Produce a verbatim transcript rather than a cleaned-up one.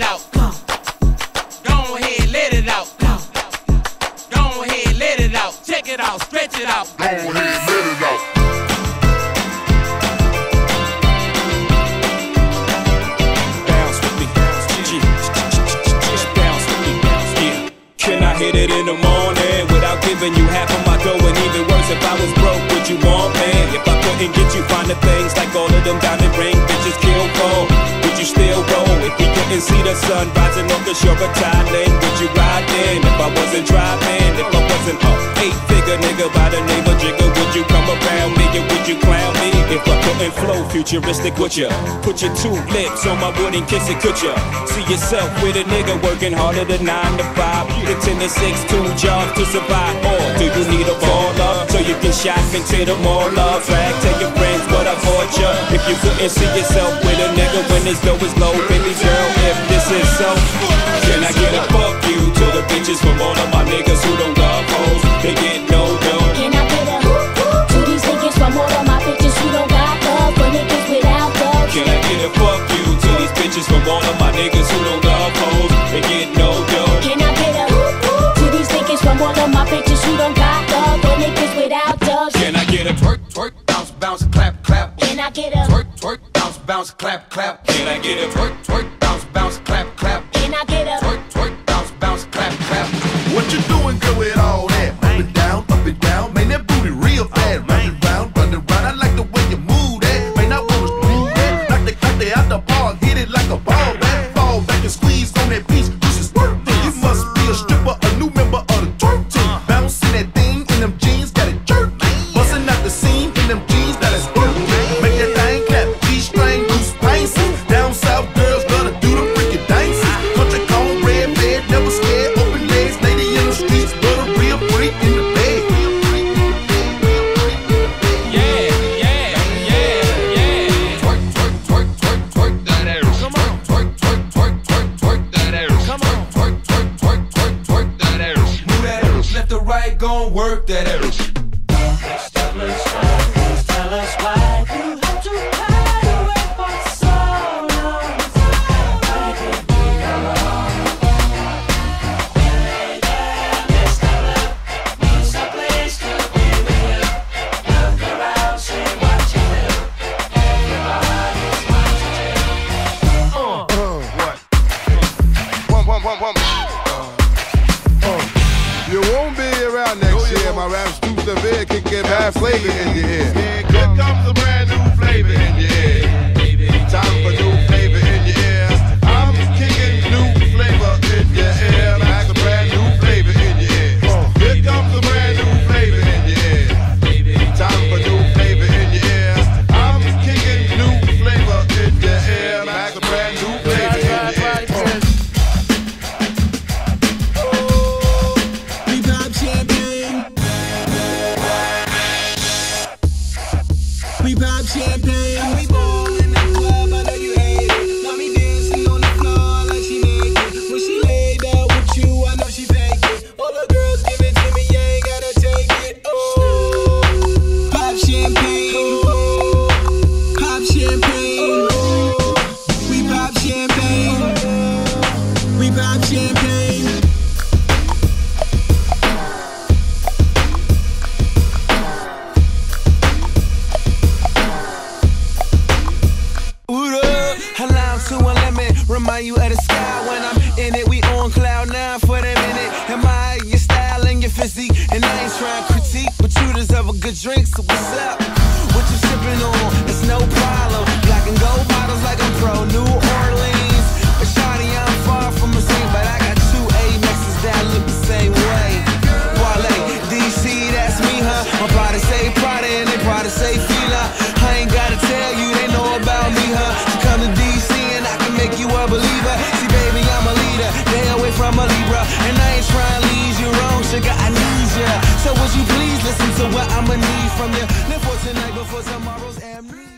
it out. Go ahead, let it out. Go ahead, let it out. Check it out, stretch it out. Go ahead, let it out. Hit it in the morning without giving you half of my dough, and even worse, if I was broke, would you want me? If I couldn't get you finer things like all of them diamond ring bitches kill cold, would you still go? If you couldn't see the sun rising off the shore of Thailand, would you ride in? If I wasn't driving, if I wasn't a eight-figure nigga by the name of Jigga, would you come around me and would you clown me? If I couldn't flow futuristic, would ya put your two lips on my wood and kiss it, could ya? See yourself with a nigga working harder than nine to five, the ten to six, two jobs to survive, or do you need a baller so you can shop into the mall of flag? Tell your friends what I bought ya. If you couldn't see yourself with a nigga when his dough is low, baby girl, if this is so, can I get a fuck you to the bitches from all of my niggas who don't love hoes? They get no dough. Can I get a hoop to these niggas from all of my bitches who don't got love for niggas without love? Can I get a fuck you to these bitches from all of my niggas who don't love hoes? They get no dough. Can I get a from all of my bitches who don't got love, or niggas without love. Can I get a twerk, twerk, bounce, bounce, clap, clap? Can I get a twerk, twerk, bounce, bounce, clap, clap? Can I get a twerk, twerk, bounce, bounce, clap, clap? Can I get a twerk, twerk, bounce, bounce, clap, clap? What you doing, girl, with all that? Up and down, up and down, man, that booty real fat. Run it round, run it round, I like the way you move that. Man, I wanna move that. Knock the, knock the out the ball, hit it like a ball back. Fall back and squeeze on that beach, this is worth it. You must be a stripper, a new member. So would you please listen to what I'ma need from you? Live for tonight before tomorrow's amnesia.